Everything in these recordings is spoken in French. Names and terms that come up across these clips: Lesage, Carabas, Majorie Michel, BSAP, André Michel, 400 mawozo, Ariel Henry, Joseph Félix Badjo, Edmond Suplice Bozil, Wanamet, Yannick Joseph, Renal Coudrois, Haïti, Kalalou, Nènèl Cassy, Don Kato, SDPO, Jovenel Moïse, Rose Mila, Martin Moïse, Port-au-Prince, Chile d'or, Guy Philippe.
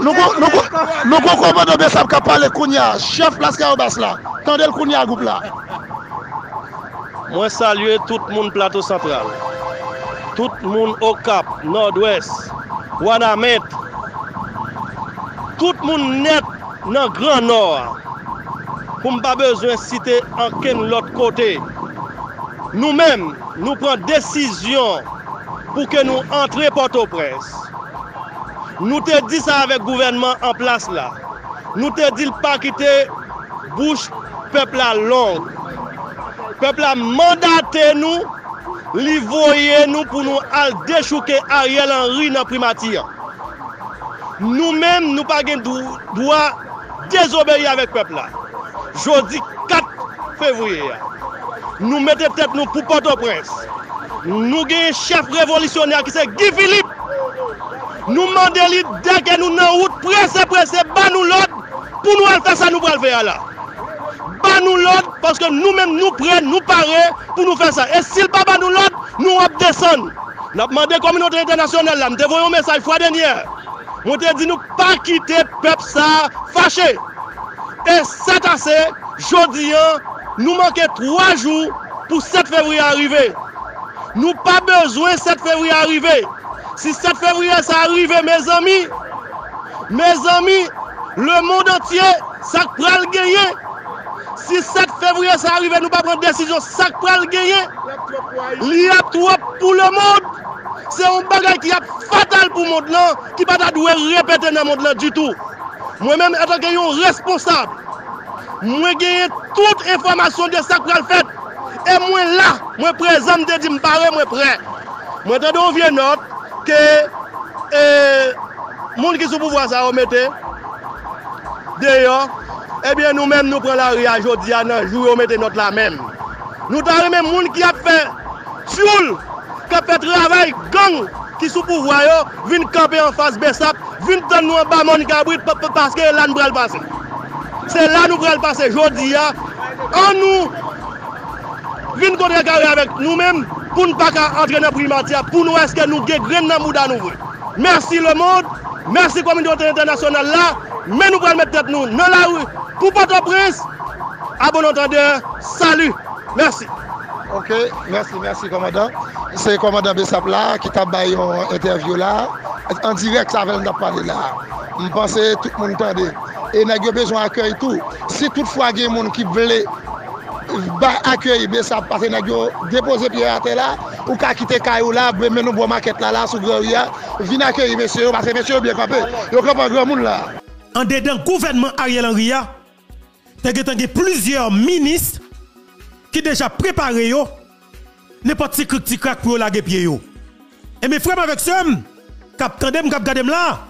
Nous comprenons BSAP qui a parlé Kounia, chef place Carabas là. Tendez le Kounia groupe là. Moi salue tout le monde plateau central. Tout le monde au Cap, Nord-Ouest, Wanamet. Tout le monde net dans le Grand Nord. Pour ne pas besoin de citer en quel autre côté. Nous-mêmes, nous prenons décision pour que nous entrions Port-au-Prince. Nous te dit ça avec le gouvernement en place là. Nous te dit pas quitter bouche peuple à long. Peuple a mandaté nous, li voye nous pour nous aller déchouquer Ariel Henry dans primature. Nous-mêmes, nous pas gain droit désobéir avec peuple là. Jeudi 4 février. Nous mettons peut-être nous pour Port-au-Prince. Nous avons un chef révolutionnaire qui c'est Guy Philippe. Nous demandons dès que nous en route, pressez, bat nous l'autre pour nous faire ça, nous le faire là. Bat nous l'autre parce que nous-mêmes nous prêts, nous parés pour nous faire ça. Et s'il pas bat nous l'autre, nous allons descendre. Nous avons demandé à la communauté internationale, nous avons envoyé un message fois dernière. Nous avons dit nous ne pas quitter le peuple ça fâché. Et cette assez, aujourd'hui, nous manquons 3 jours pour 7 février arriver. Nous n'avons pas besoin de 7 février arriver. Si 7 février ça arrive, mes amis, le monde entier, ça prend le gagner. Si 7 février ça arrive, nous ne pouvons pas prendre décision, ça prend le gagner. Il y a trop pour le monde. C'est un bagage qui est fatal pour le monde, là, qui ne peut pas répéter dans le monde là du tout. Moi-même, en tant que responsable, moi j'ai toute information de ça prend le fait. Et moi là, moi présent, je dis, moi prêt. Moi, je viens notre. Que les gens qui sont au pouvoir ça remettait d'ailleurs, eh bien nous-mêmes nous prenons la rue aujourd'hui à un jour remettre notre la même. Nous avons même les gens qui ont fait tchoul, qui ont fait travail, gang qui sont au pouvoir, viennent camper en face BSAP, viennent tendre nous en bas mon cabrit parce que là nous prenons le passé. C'est là nous prenons le passé aujourd'hui en nous viennent contrecarrer avec nous-mêmes. Pour ne pas entrer dans la primature, pour nous est-ce que nous gagnons dans le monde à nouveau. Merci le monde, merci la communauté internationale là, mais nous prenons mettre tête nous dans la rue. Pour Port-au-Prince, à bon entendeur, salut, merci. Ok, merci commandant. C'est le commandant BSAP là qui t'a baillé une interview là, en direct avec nous parler là. Je pense que tout le monde entendait. Et nous avons besoin d'accueil tout. Si toutefois il y a des gens qui veulent accueillir BSAP parce que nous avons déposé Pierre à terre là, ou qu'à quitter Caillou là, mais nous avons maquette là, sous Gloria, venez accueillir monsieur, parce que monsieur bien campé, il y a un grand monde là. En dedans gouvernement Ariel Henry, il y a plusieurs ministres qui déjà préparé, n'importe qui critique pour la guépier. Et mes frères avec ceux, cap tandem là,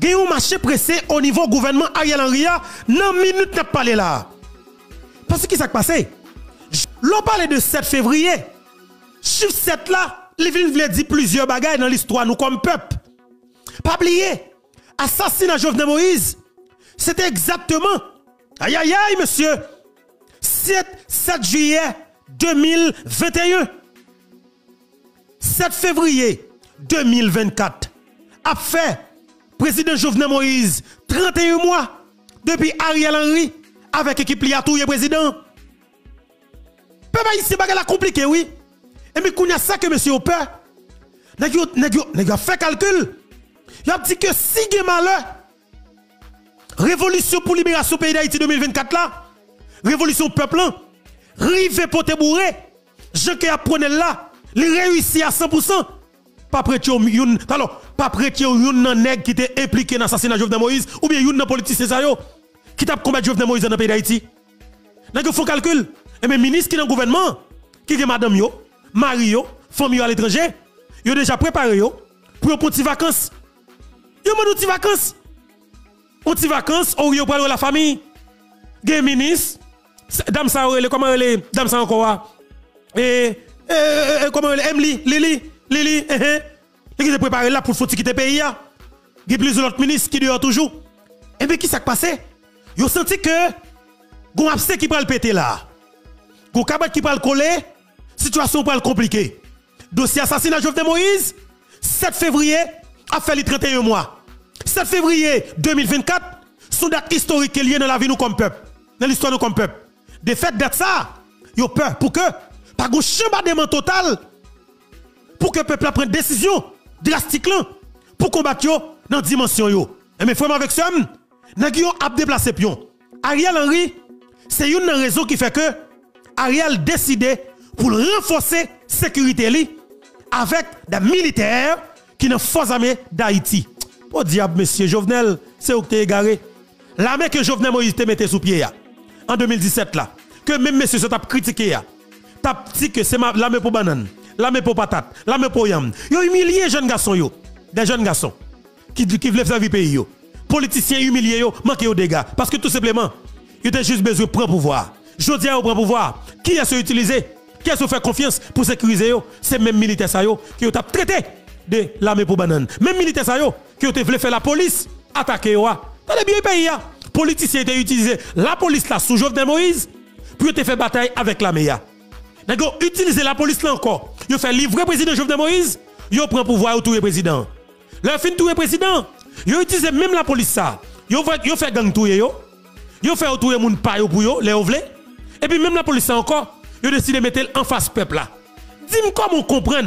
il y a un marché pressé au niveau gouvernement Ariel Henry, dans minute n'a pas parlé là. Parce que ça passé. L'on parle de 7 février. Chiffre 7 là, les villes voulaient dire plusieurs bagailles dans l'histoire, nous comme peuple. Pas oublier, assassinat Jovenel Moïse, c'était exactement, aïe monsieur, 7 juillet 2021. 7 février 2024. A fait, président Jovenel Moïse, 31 mois, depuis Ariel Henry, avec l'équipe Liatou, le président. Peuple ici, c'est pas compliqué, oui. Et mais qu'on y a ça que monsieur Ope, n'a fait calcul. Il a dit que si il y a malheur, révolution pour libération pays d'Haïti 2024 là, révolution peuple, rive pour te bourrer, gens qui apprennent là, les réussir à 100%. Pas prêté au youn, alors, pas prêté au youn nan nèg qui était impliqué dans l'assassinat de Jovenel Moïse, ou bien youn nan politicien ça yo. Qui t'a combattu Jovenel Moïse dans le pays d'Haïti? N'a pas fait calcul. Et mes ministres qui sont dans le gouvernement, qui est madame, mari, famille à l'étranger, ils ont déjà préparé pour une petite vacances. Ils ont des vacances. Des petites vacances, où ils ont pris la famille. Des ministres, dame ça, comment elle est, dame ça encore, comment elle est, Lili, ils ont préparé là pour quitter le pays. Il y a plusieurs autres ministres qui dehors toujours. Et bien, qui s'est passé? Yo senti que gon absé qui pral péter là. Gon kabat qui pral coller, situation pral compliquée. Dossier assassinat Jovenel Moïse 7 février a fait les 31 mois. 7 février 2024, son date historique liée dans la vie nous comme peuple, dans l'histoire nous comme peuple. Des fêtes d'être ça, yo peur pour que pas un chambardement total pour que le peuple prenne décision drastique pour combattre dans dimension yo. Et mes frères avec ça, n'a qui a déplacé pion. Ariel Henry, c'est une raison qui fait que Ariel décidé pour renforcer sécurité li avec des militaires qui ne force armée d'Haïti. Pour diable, monsieur Jovenel, c'est où que t'es égaré. L'armée que Jovenel Moïse te mettait sous pied en 2017 là, que même monsieur se tape critiqué, tape dit que c'est l'armée pour banane, l'armée pour patate, l'armée pour yam. Yo humilié jeunes garçons yo, des jeunes garçons qui veulent servir pays yo. Politiciens humiliés yo, manqué aux dégâts parce que tout simplement, ils étaient juste besoin de prendre pouvoir. Jodi a prend pouvoir, qui est se utiliser, qui est se faire confiance pour sécuriser yo, c'est même militaires ça yo qui ont tap traité de l'armée pour banane. Même militaires ça yo qui ont voulu faire la police attaquer yo. Dans bien pays a, politiciens étaient utilisés la police là sous Jovenel Moïse pour te faire bataille avec l'armée. Nego utiliser la police là encore. Yo fait livrer président Jovenel Moïse, yo prend pouvoir autour du président. Leur fin tout président, yo utilisé même la police ça. Yo fait gang touyer yo. Yo fait autour moun pa yo pour yo, les ovlé. Et puis même la police encore, ils ont décidé de mettre en face peuple là. Dis-moi comment on comprend.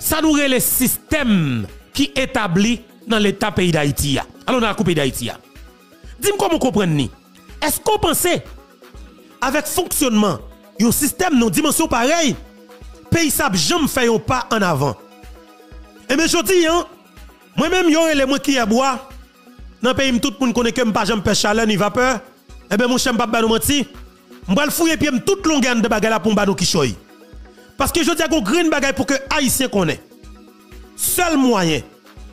Ça nous relève le système qui établit dans l'État pays d'Haïti. Alors on a coupé d'Haïti. Dis-moi comment on comprend. Est-ce qu'on pensait, avec fonctionnement, un système non dimension pareille, pays sable jamais fait un pas en avant. Et bien je dis, moi-même, il y a les gens qui bois. Dans le pays, tout le monde connaît que je ne peux pas chaleur ni vapeur. Et bien mon chien ne peut pas nous mentir. Je vais fouiller toute longueur de bagaille pour nous qui choy. Parce que je dis qu'on green bagaille pour que Haïtien connaît. Seul moyen,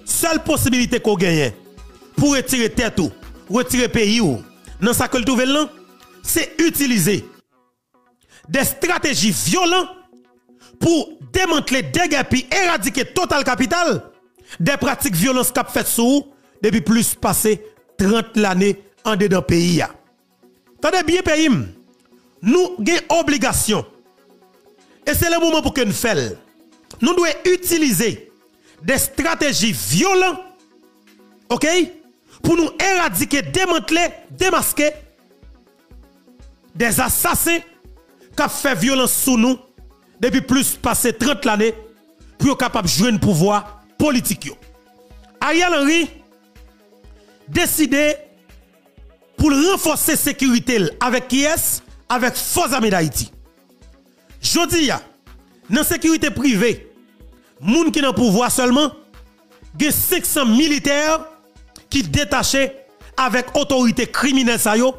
seule possibilité qu'on gagne pour retirer tête ou retirer pays ou dans sa que le trouver là, c'est utiliser des stratégies violentes pour démanteler, dégager, éradiquer total capital des pratiques violentes qu'a fait sous depuis plus passé 30 années en dedans pays. Tendez bien pays. Nous avons obligation. Et c'est le moment pour que nous fassions. Nous devons utiliser des stratégies violentes, ok, pour nous éradiquer, démanteler, démasquer des assassins qui ont fait violence sous nous depuis plus passé 30 années pour être capable de jouer le pouvoir politique. Ariel Henry décidé pour renforcer la sécurité avec qui est-ce? Avec force armée d'Haïti. Jodi a, dans la sécurité privée, moun qui n'ont pouvoir seulement, gen 500 militaires qui détachés avec autorité criminelle sa yo,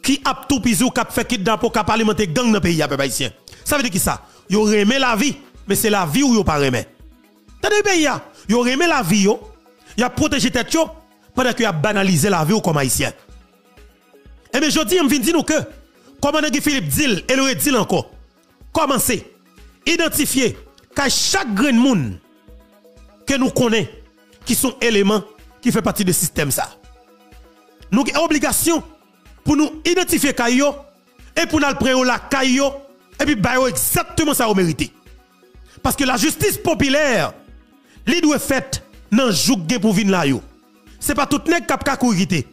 qui a tout pizou kap fait kidnapper kap alimenter gang dans pays peuple haïtien. Ça veut dire qui ça? Yo remet la vie, mais c'est la vie ou yo pas remet. Dans le pays a, yo remet la vie yo, y a protégé tête yo pendant que y a banalisé la vie ou comme haïtien. Et bien jodi on vient dire nous que Commandant Guy Philippe Dille, et le dit encore. Commencez. Identifier qu'à chaque grain de monde que nous connaissons, qui sont éléments qui font partie du système ça. Nous avons obligation pour nous identifier Kayo et pour nous prendre la Kayo et puis bayo exactement ça au mérité. Parce que la justice populaire, elle doit faite dans joug pour venir là yo. C'est pas tout nèg k'ap ka kourité.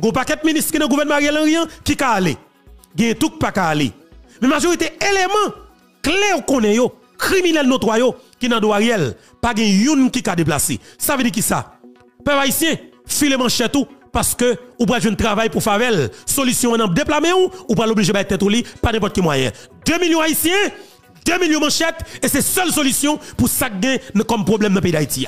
Gon paquet ministre qui dans gouvernement Ariel Henry qui ka aller. Gen tout pa ka ale. Mais majorité élément clé qu'on est yo, criminel notoyo qui nan do Ariel, pas gen youn qui ka déplacé. Ça veut dire qui ça? Peuple haïtien, file manche tout parce que ou pas jeune travail pour favel, solution nan déplamer ou pas l'obligé ba tête ou li, pas n'importe qui moyen. 2 millions haïtiens, 2 millions manchettes et c'est seule solution pour ça gen comme problème dans pays d'Haïti.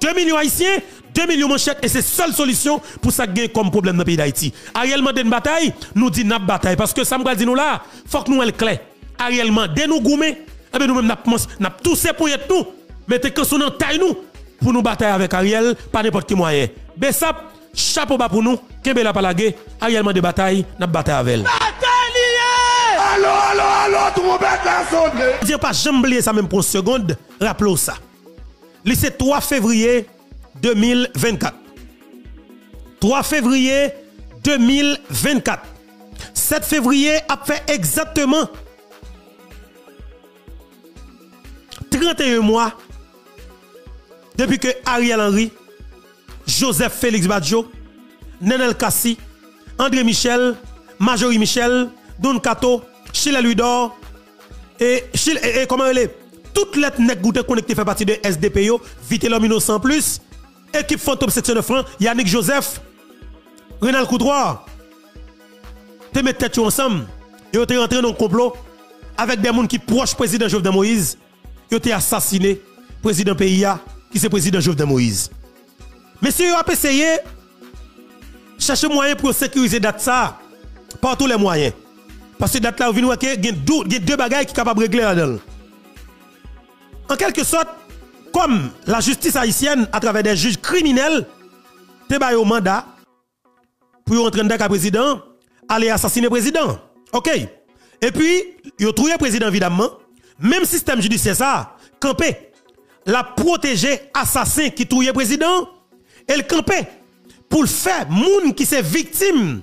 2 millions haïtiens, 2 millions manchettes et c'est seule solution pour ça gagne comme problème dans le pays d'Haïti. Ariel mande une bataille, nous dit n'a bataille parce que ça me dit nous là, faut que nous elle clair. Ariel mande nous goumé, et ben nous même n'a tous ces pour être nous, mettez que son taille nous pour nous bataille avec Ariel, pas n'importe qui moyen. BSAP chapeau bas pour nous, kembe la palage, Ariel mande bataille, n'a bataille avec elle. Allo allo allo trompette la sonne. Dire pas jamais oublier ça même pour une seconde, rappelons ça. Le 3 février 2024. 3 février 2024. 7 février a fait exactement 31 mois depuis que Ariel Henry Joseph Félix Badjo, Nènèl Cassy, André Michel, Majorie Michel, Don Kato, Chile d'or et comment elle est? Toutes les nègres goûtées connectées fait partie de SDPO, Vite l'homme innocent plus, équipe fantôme section de francs, Yannick Joseph, Renal Coudrois. Te mettez tête ensemble, et vous êtes rentré dans un complot avec des gens qui proches président Jovenel Moïse, vous êtes assassiné, président PIA, qui c'est président Jovenel Moïse. Mais si vous avez essayé, cherchez moyen pour sécuriser date ça, par tous les moyens. Parce que date là, vous venez il y a deux bagailles qui sont capables de régler là-dedans. En quelque sorte, comme la justice haïtienne, à travers des juges criminels, te baille au mandat pour entrer dans le président, aller assassiner le président. OK. Et puis, vous trouvez le président, évidemment, même système judiciaire, ça, campé, la protéger assassin qui trouve le président, et le campé, pour le faire, moun qui sont victimes,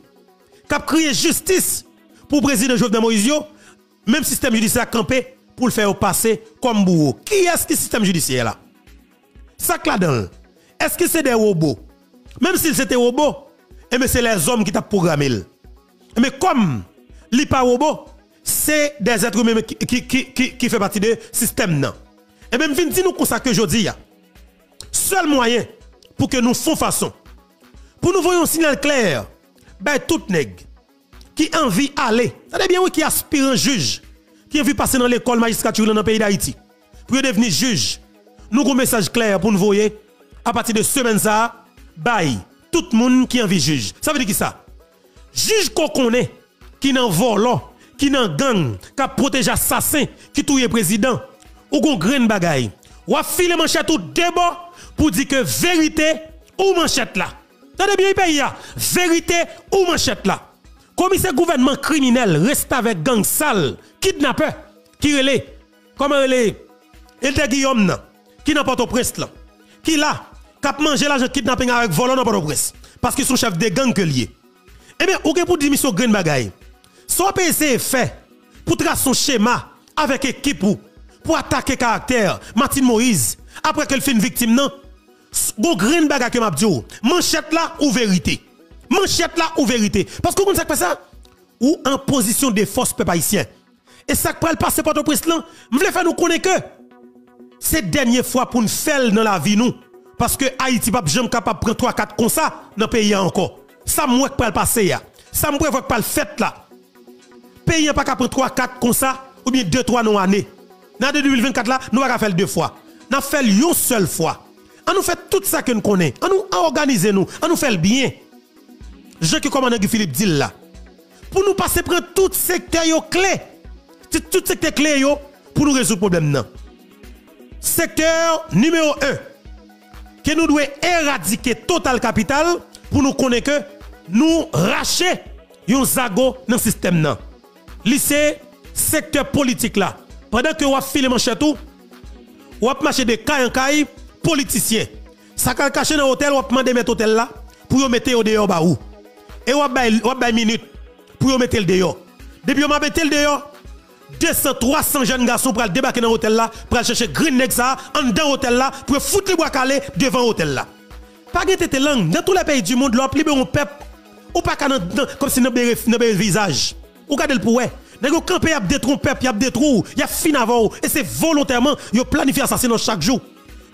qui crient justice pour le président Jovenel Moïse, même système judiciaire campé, pour le faire passer comme bourreau. Qui est-ce qui système judiciaire là? Ça que là-dedans. Est-ce que c'est des robots? Même s'ils étaient robots, c'est les hommes qui t'a programmé. Mais comme les pas robots, c'est des êtres humains qui font partie du système. Non. Et même vin dit nous comme ça que je dis. Seul moyen pour que nous fassions façon. Pour nous voyons un signal clair. Ben tout nèg qui envie aller. C'est bien oui qui aspire un juge. Qui a vu passer dans l'école magistrature dans le pays d'Haïti pour devenir juge. Nous avons un message clair pour nous voyer à partir de semaine ça, bail tout le monde qui envie juge. Ça veut dire qui ça? Juge qu'on connaît, qui n'en vole, qui n'en gang, qui protège assassin, qui touye président, ou qu'on graine bagaille. Ou a filé manchette ou débat pour dire que vérité ou manchette là. Tendez bien pays là, vérité ou manchette là. Commissaire gouvernement criminel reste avec gang sale, kidnappeur, qui relè, comment relè, il te Guillaume nan, qui n'a pas de presse là, qui là, qui mange l'argent kidnapping avec volant n'a pas de presse, parce qu'ils sont chef de gang que lié. Eh bien, ok pour dire mission green bagay, soit PC fait, pour tracer son schéma avec équipe pour attaquer caractère, Martin Moïse, après qu'elle fait une victime non, go green bagay que m'a dit, manchette là ou vérité. Manchette là ou vérité. Parce que vous savez ça? Ou en position de force peuple haïtien. Et ça qui le passer par le président, je voulais faire nous connaître que c'est la dernière fois pour nous faire dans la vie nous. Parce que Haïti n'est pas capable de prendre 3-4 comme ça dans le pays encore. Ça m'a pas le passer. Ça m'a pas le fait là. Le pays n'est pas capable de prendre 3-4 comme ça ou bien 2-3 non années. Dans 2024 là, nous allons faire deux fois. Nous allons faire une seule fois. On nous fait tout ça que nous connaissons. On nous organise nous. On nous fait le bien. Je qui commande Guy Philippe Dille là. Pour nous passer prendre tout secteur yo clé. Tout secteur clé yo pour nous résoudre problème nan. Secteur numéro 1 que nous devons éradiquer total capital pour nous connaître que nous racher yon zago dans système nan. Lycée secteur politique là. Pendant que on file manchette tout, on marcher de caille en caille politicien. Ça ka cacher dans hôtel, on demander mettre hôtel là pour yon mettre au dehors ba ou. Et on va minute pour yon mettre le dehors. Depuis on m'a mettre le dehors, 200-300 jeunes garçons pour débarquer dans l'hôtel là, pour chercher green neck ça, en dans l'hôtel là, pour foutre les bois calés devant l'hôtel là. Pas de tête langue, dans tous les pays du monde, l'on libère un peuple, ou pas comme si nous avons visage. Ou regardez le pouet. Nous campé, il y a des trompes, il y a des trous, il y a fin avant. Et c'est volontairement, ils planifient l'assassinat chaque jour.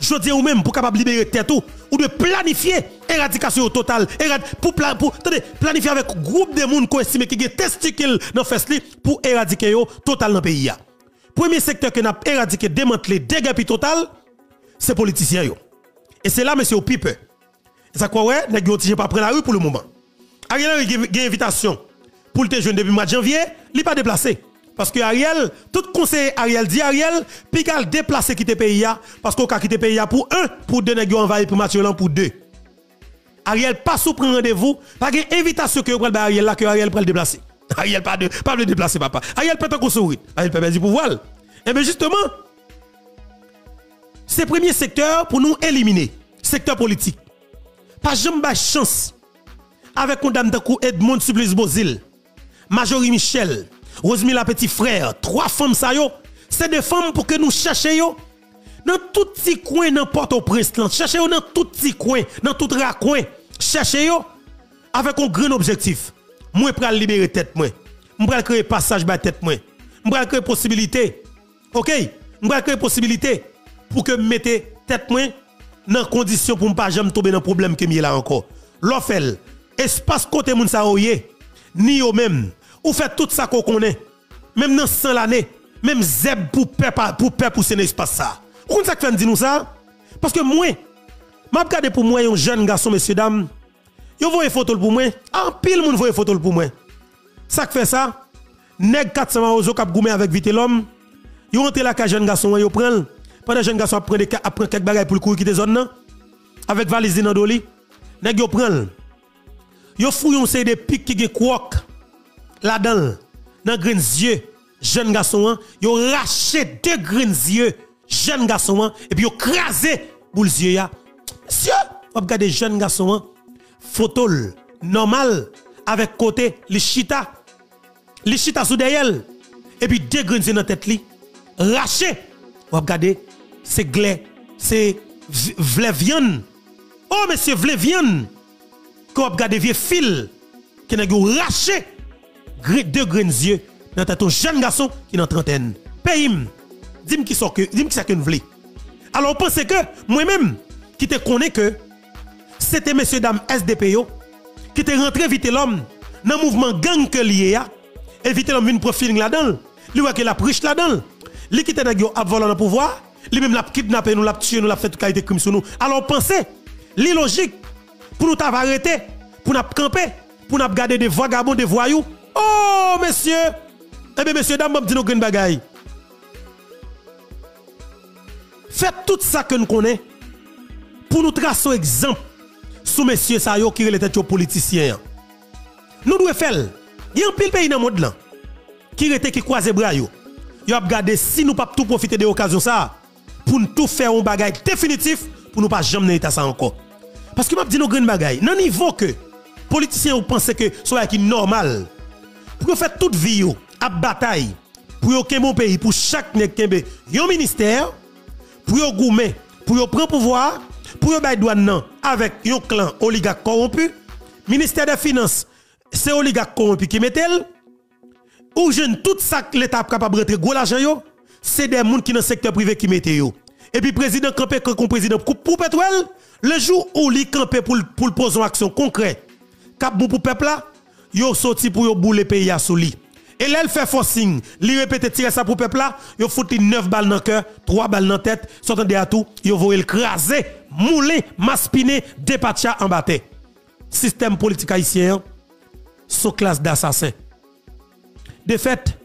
Je dis ou même pour capable libérer tête ou de planifier éradication totale pour planifier avec groupe de monde qu'on estime qui est testicule dans fesli pour éradiquer total dans pays. Premier secteur que n'a éradiqué démantelé dégâts total c'est politicien yo. Et c'est là monsieur Pipe. Ça quoi ouais nèg yo ti pas prendre la rue pour le moment. Ariel Henry une invitation pour le jeune depuis mois de janvier, il pas déplacé. Parce que Ariel, tout conseiller Ariel dit Ariel, puis qu'elle déplacer quitter pays parce qu'on a quitté pays pour un, pour deux nègres envahis, pour Mathieu Lan, pour deux. Ariel pas sous prendre rendez-vous, pas une invitation que vous prenez Ariel là, que Ariel prend le déplacer. Ariel pas de déplacer, papa. Ariel peut pas sourire. Ariel peut perdre du pouvoir. Et bien justement, c'est le premier secteur pour nous éliminer, secteur politique. Pas jamais chance avec un dame de coup Edmond Suplice Bozil, Majorie Michel. Rose Mila petit frère, trois femmes ça yo, c'est des femmes pour que nous cherchions dans tout petit coin dans Port-au-Prince, cherchez dans tout petit coin, dans tout raccoin, cherchez avec un grand objectif. Moi pour libérer tête moi. M'pral créer passage ba tête moi. M'pral créer possibilité. OK, m'pral créer possibilité pour que mettez tête moi dans condition pour pas jamais tomber dans problème que m'y là encore. L'offel, espace côté moun sa oyé, ni au même, ou fait tout ça qu'on connaît. Même dans 100 l'année, même zeb pour ce espace ça. Vous ça fait nous ça parce que moi m'a regardé pour moi un jeune garçon messieurs dames, yo voyez photo pour moi, en pile moun voyez photo pour moi. Ça fait ça, nèg 400 ozo cap goumer avec vite l'homme, yo rentre la ka jeune garçon, yo prend pendant jeune garçon prend quelques bagages pour courir quitter zone avec valise dans doli, nèg yo prend. Yo fouille on sait des pics qui gen croque là-dedans. Dans grain yeux jeune garçon, yo raché deux grain yeux jeune garçon et puis yo crasé boule yeux ya. Monsieur, on regarder jeune garçon photo normal avec côté les chita sous derrière et puis deux grain yeux dans tête li raché. On regarder c'est glais, c'est vle viande. Oh monsieur vle viande. Qu'on regarder vieux fil qui n'a yo raché. Deux grands yeux dans ton jeune garçon qui est dans trentaine. Paye-moi. Dis-moi qui sort que, dis-moi qui ça que nous voulons. Alors pensez que moi-même qui te connais que c'était messieurs dames SDPO qui te rentré vite l'homme dans le mouvement gang que lié a et vite l'homme une profiling là-dedans. Lui ouais que la priche là-dedans. Lui qui te n'a pas volé le pouvoir, lui même l'a kidnappé, nous l'a tué, nous l'a fait toute qualité de crime sur nous. Alors pensez, l'illogique pour nous t'avoir arrêté, pour nous camper, pour nous garder des vagabonds, des voyous. Oh, messieurs! Eh bien, messieurs, dames, dis-nous que nous bagaille. Faites tout ça que nous connaissons pour nous tracer un exemple sous messieurs Sayo qui est les politiciens. Nous devons faire. Il y a un pile pays dans le monde qui est qui croise les bras. Nous devons regarder si nous ne pouvons pas tout profiter de l'occasion pour nous tout faire un bagaille définitif pour nous ne pas jamais état ça encore. Parce que nous dis-nous que nous bagaille. Dans le niveau que les politiciens pensent que c'est normal. Pour faire toute vie à bataille pour que mon pays, pour chaque nèg kembe yon ministère, pour yon goumen, pour yon prendre pouvoir, pour yon bay douane avec yon clan oligarque corrompu, ministère des finances c'est oligarque corrompu qui mettel ou jeune tout ça l'état capable rentrer gros l'argent yo c'est des monde qui dans secteur privé qui mette yo et puis président campé comme président pour pétrole le jour où li campé pour poser une action concrète cap bon pour peuple là. Yo sorti pour yo boule pays à souli. Et là, elle fait forcing. Li répète tirer ça pour peuple là. Yo fouti 9 balles dans le cœur, 3 balles dans la tête. Sortant de tout, yo voye le craser, mouler, maspiner, dépatcha en bâté. Système politique haïtien, sous classe d'assassins. De fait,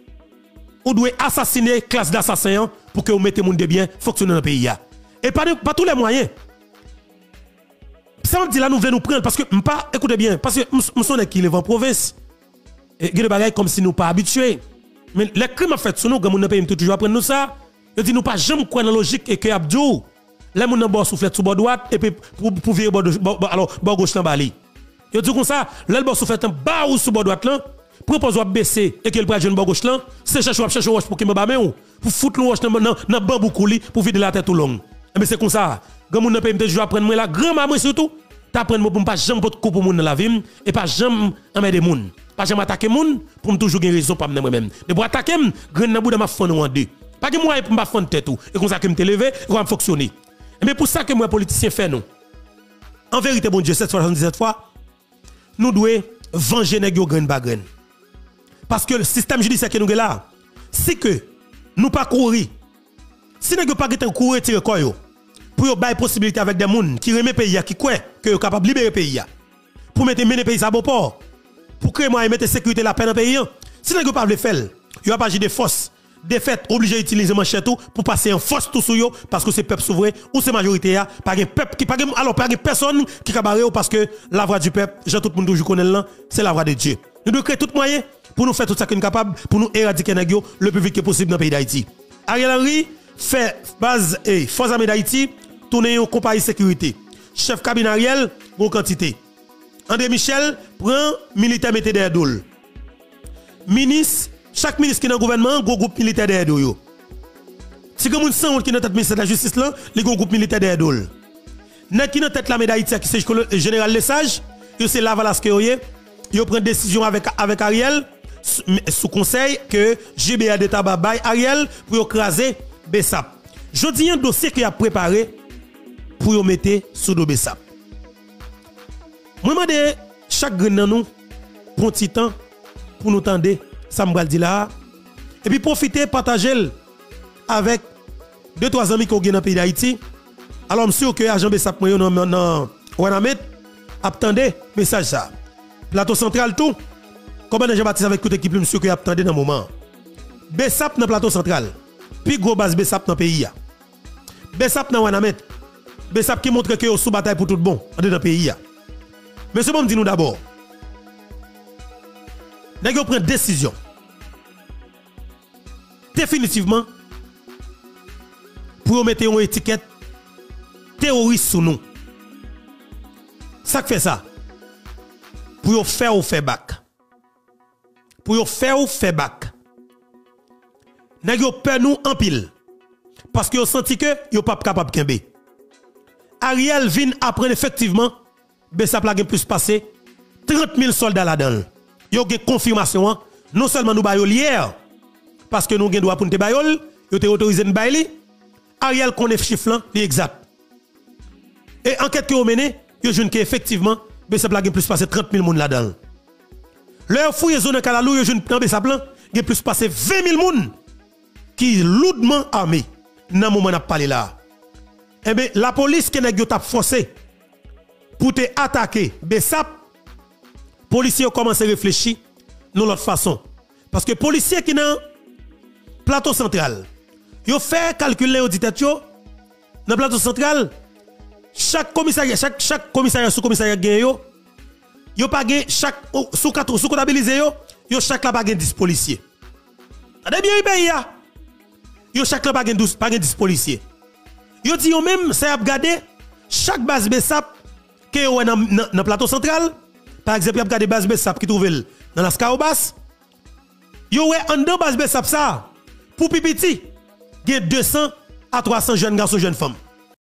on doit assassiner classe d'assassins pour que vous mettez monde de bien fonctionner dans le pays. Et pas tous les moyens. Ça me dit là nous voulons nous prendre parce que m'pas écoutez bien parce que nous sommes qui les en province et des bagages comme si nous pas habitués mais les crimes en fait sur nous comme on pays toujours apprendre nous ça je dis nous pas jamais croire dans logique et que Abdou les mon bord soufflet sur bord droite et puis pour virer bord alors bord gauche là bali je dis comme ça le bord soufflet en bas ou sur bord droite là propose ou baisser et que le bras jeune bord gauche là c'est chercher roche pour qu'il me ba main pour foutre roche dans bambou couli pour vider la tête tout long mais c'est comme ça. Quand mon pays me toujours apprendre moi la grand-maman surtout, t'apprendre moi pour pas jamais votre coup pour mon dans la vie et pas jamais emmerder moun, pas jamais attaquer moun pour me toujours gagner raison pas moi-même. De pour attaquer grand nan bout dans ma fond en deux. Pas que moi pour me fond tête tout et comme ça que me te lever, va fonctionner. Mais pour ça que moi politicien fait non. En vérité bon Dieu 777 fois nous devons venger nèg yo grain ba grain. Parce que le système judiciaire que nous là, c'est que nous pas courir. Si nèg yo pas gèt courir tirer quoi yo. Pour yon bay possibilité avec des moun qui remet pays qui croient que yon capable libérer pays pour mettre mener pays à bon port pour créer moi et mettre sécurité la peine dans pays si n'ont pas le faire yon pas agir de force de fait obligé utiliser manchette tout pour passer en force tout sur yon parce que c'est peuple souverain ou c'est majorité ya pas gen peuple qui pas gen alors pas gen personne qui cabaret parce que la voix du peuple je tout le monde toujours connaît là c'est la voix de Dieu nous devons créer tout moyen pour nous faire tout ça que nous capable pour nous éradiquer nèg le plus vite que possible dans pays d'Haïti. Ariel Henry fait base et force armée d'Haïti tourner en compagnie sécurité. Chef cabinet Ariel, bon quantité. André Michel prend militaire metté derrière doule. Ministre, chaque ministre qui est dans le gouvernement, gros groupe militaire derrière doule. Si vous avez un monde qui est dans le ministère de la Justice, les groupes militaires de l'Edol. Qui est tête la médaille qui c'est le général Lesage, c'est là que vous avez. Vous prenez une décision avec Ariel, sous conseil que GBA de tabac bail Ariel pour écraser BSAP. Je dis un dossier qui a préparé pour mettre sous le BSAP. Moi, je demande chaque grain dans nous, pour un petit temps, pour nous tendre, ça me dit là. Et puis profitez, partagez avec 2-3 amis qui ont dans le pays d'Haïti. Alors, monsieur, que l'agent BSAP, non, attendez, message ça. Plateau central, tout. Comment j'ai bâti avec toute équipe, monsieur, que attendez dans le moment. BSAP dans plateau central. Puis gros base BSAP dans le pays. BSAP dans Wanamet. BSAP qui montre que vous sous bataille pour tout bon dans le pays. Monsieur, bon, dis-nous d'abord. Nous avons pris une décision. Définitivement, pour mettre une étiquette terroriste sur nous. Ça fait ça. Pour faire ou faire back. Pour faire ou faire back. Nous avons peur nous en pile. Parce que nous senti que nous ne sommes pas capables de faire. Ariel vient apprendre effectivement. BSAP la gen plus passé 30 000 soldats là-dedans. Yo gen confirmation non seulement nous bayol hier parce que nous gen droit pour nous bayol, yo te autorisé nous bayli. Ariel connaît chiffre li exact. Et enquête que yo mené, yo joine que effectivement BSAP la gen plus passé 30 000 moun là-dedans. Leur fouille zone Kalalou yo joine dans BSAP la gen plus passé 20 000 moun qui lourdement armés dans moment n'a parlé là. Eh ben la police qui nèg yo t'a forcé pour te attaquer BSAP, policiers ont commencé à réfléchir de l'autre façon. Parce que les policiers qui sont dans le plateau central, ils ont fait calculer l'auditation. Dans le plateau central, chaque commissariat, chaque commissariat, sous-commissariat, ils n'ont pas gagné, chaque sous-comptabilisé, ils ont chaque là pas gagné 10 policiers. Attendez bien, ils ont chaque là pas gagné 10 policiers. Ils ont dit, même, c'est à regarder, chaque base BSAP, dans le plateau central, par exemple, il y a des bases BSAP qui trouvent dans la Scaobas. Il y a en deux bases BSAP ça. Pour Pipiti, il y a 200 à 300 jeunes garçons, jeunes femmes.